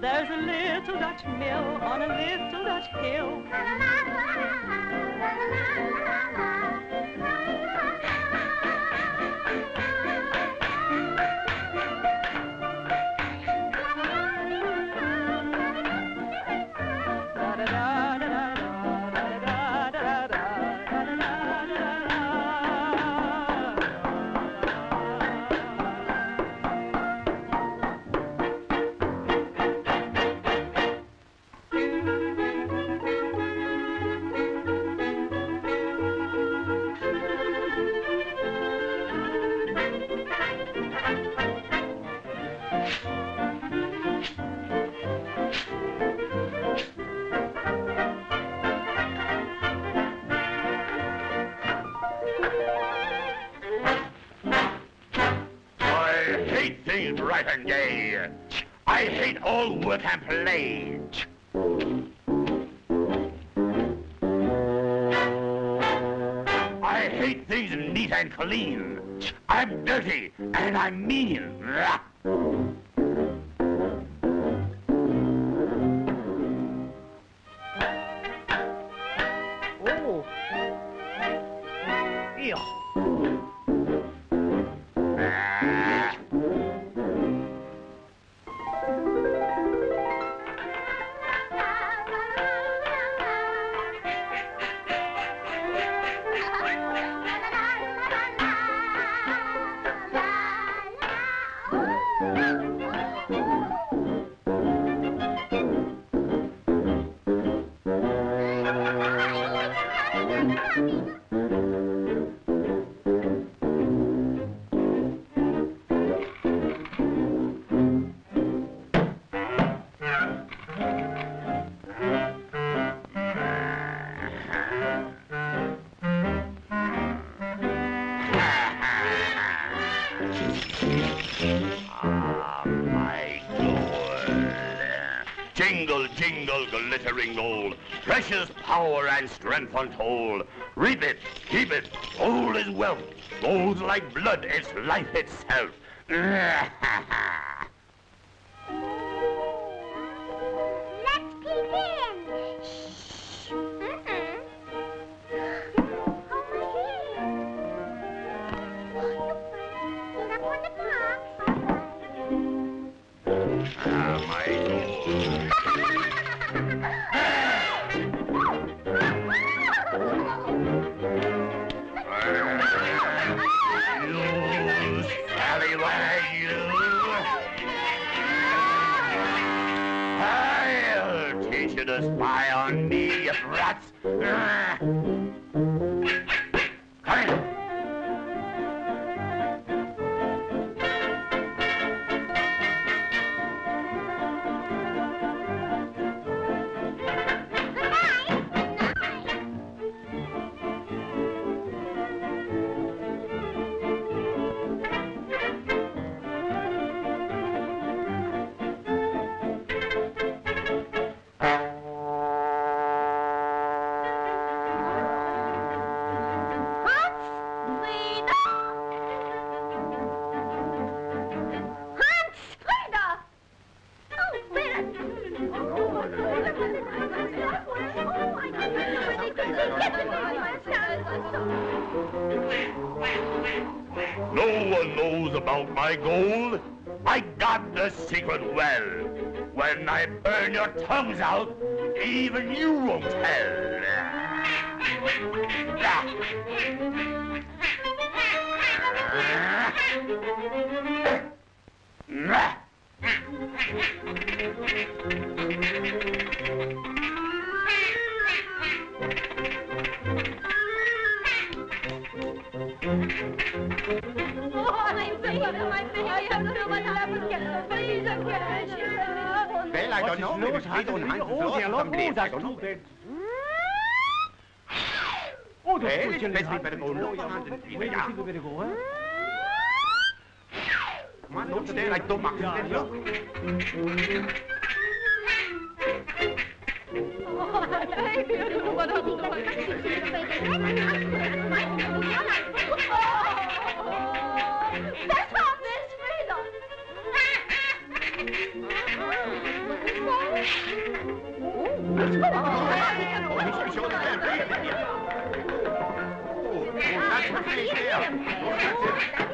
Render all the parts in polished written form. There's a little Dutch mill on a little Dutch hill. I hate all work and play. I hate things neat and clean. I'm dirty and I'm mean. Oh. Ew. Glittering gold, precious power and strength untold. Reap it, keep it, gold is wealth. Gold's like blood, it's life itself. Let's peep in. Shh. Over here. Get up on the box. Ah, my gold. Spy on me, you brats! Come in! No one knows about my gold. I got the secret well. When I burn your tongues out, even you won't tell. Well, I don't know. Maybe I don't know. Well, it's best we better go and see where you go. Come on, don't stay like dumb. That's all there's freedom.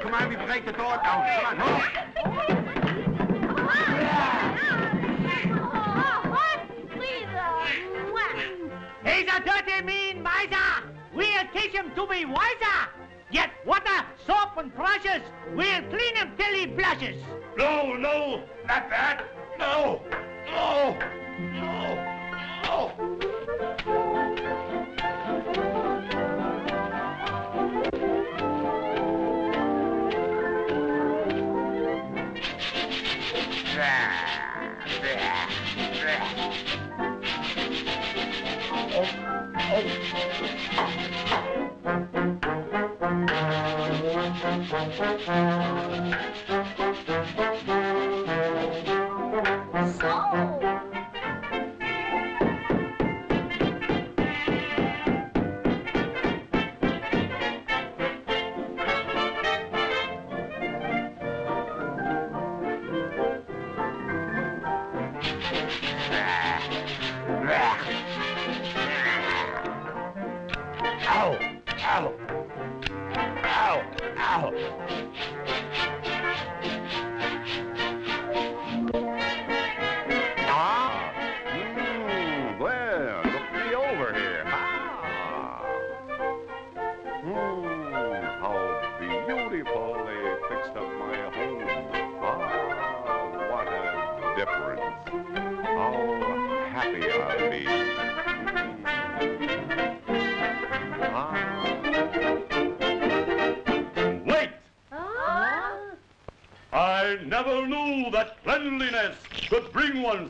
Come on, we break the door down. Come on, He's a dirty, mean miser. We'll teach him to be wiser. Get water, soap, and brushes. We'll clean him till he blushes. No, not that.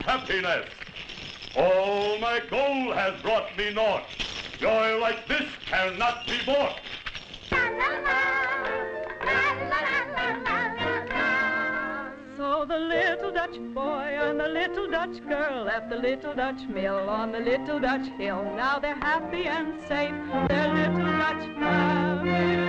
Happiness. All my gold has brought me naught. Joy like this cannot be bought. So the little Dutch boy and the little Dutch girl left the little Dutch mill on the little Dutch hill. Now they're happy and safe. They're little Dutch family.